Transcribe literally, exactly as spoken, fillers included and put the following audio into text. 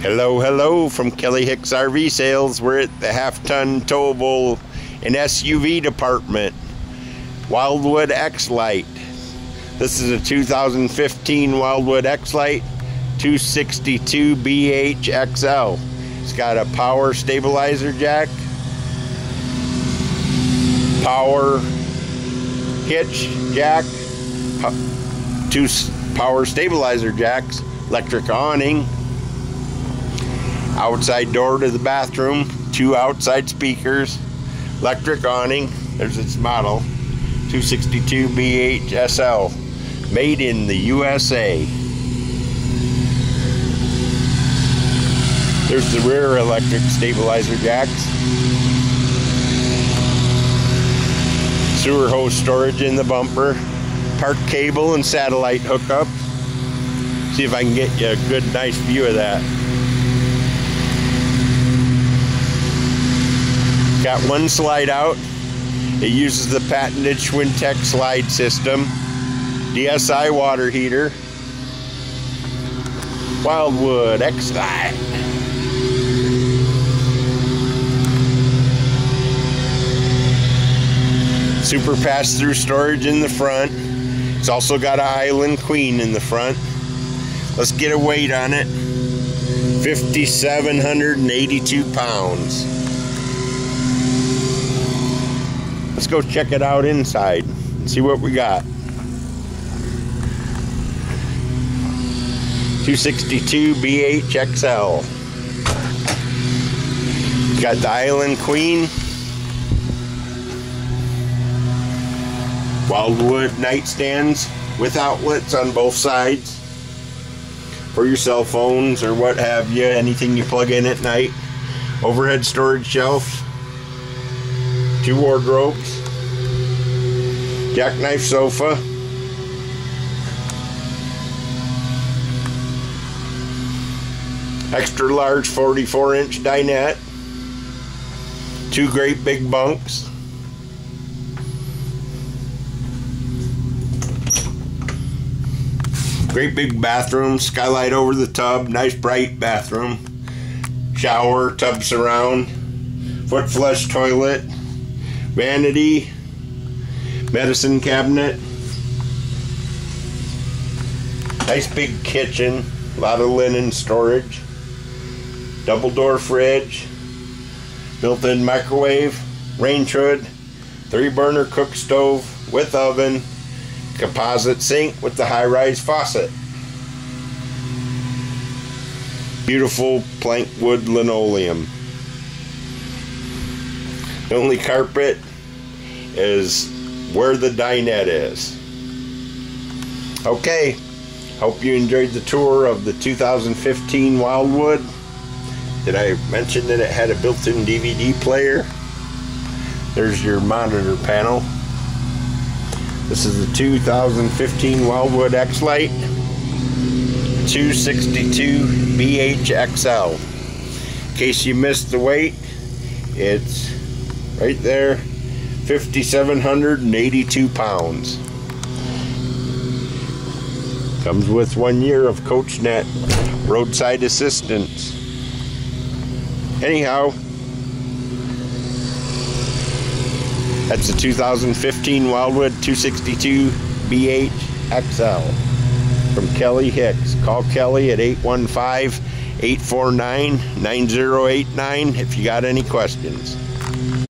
Hello, hello from Kelly Hicks R V Sales. We're at the half-ton towable and S U V department. Wildwood Xlite. This is a two thousand fifteen Wildwood Xlite two sixty-two B H X L. It's got a power stabilizer jack, power hitch jack, two power stabilizer jacks, electric awning, outside door to the bathroom, two outside speakers, electric awning. There's its model, two sixty-two B H X L, made in the U S A. There's the rear electric stabilizer jacks. Sewer hose storage in the bumper. Park cable and satellite hookup. See if I can get you a good, nice view of that. Got one slide out. It uses the patented Twintech slide system, D S I water heater, Wildwood Xlite. Super pass-through storage in the front. It's also got an Island Queen in the front. Let's get a weight on it. five thousand seven hundred eighty-two pounds. Let's go check it out inside and see what we got. two sixty-two B H X L. Got the Island Queen. Wildwood nightstands with outlets on both sides for your cell phones or what have you, anything you plug in at night. Overhead storage shelf. Two wardrobes, jackknife sofa, extra large forty-four inch dinette, two great big bunks, great big bathroom, skylight over the tub, nice bright bathroom, shower, tub surround, foot flush toilet, vanity, medicine cabinet, nice big kitchen, a lot of linen storage, double door fridge, built-in microwave, range hood, three burner cook stove with oven, composite sink with the high-rise faucet, beautiful plank wood linoleum. The only carpet is where the dinette is. Okay, hope you enjoyed the tour of the two thousand fifteen Wildwood. Did I mention that it had a built-in D V D player? There's your monitor panel. This is the two thousand fifteen Wildwood Xlite two sixty-two B H X L. In case you missed the weight, it's right there, five thousand seven hundred eighty-two pounds. Comes with one year of Coach Net roadside assistance. Anyhow, that's the two thousand fifteen Wildwood two sixty-two B H X L from Kelly Hicks. Call Kelly at eight one five, eight four nine, nine zero eight nine if you got any questions.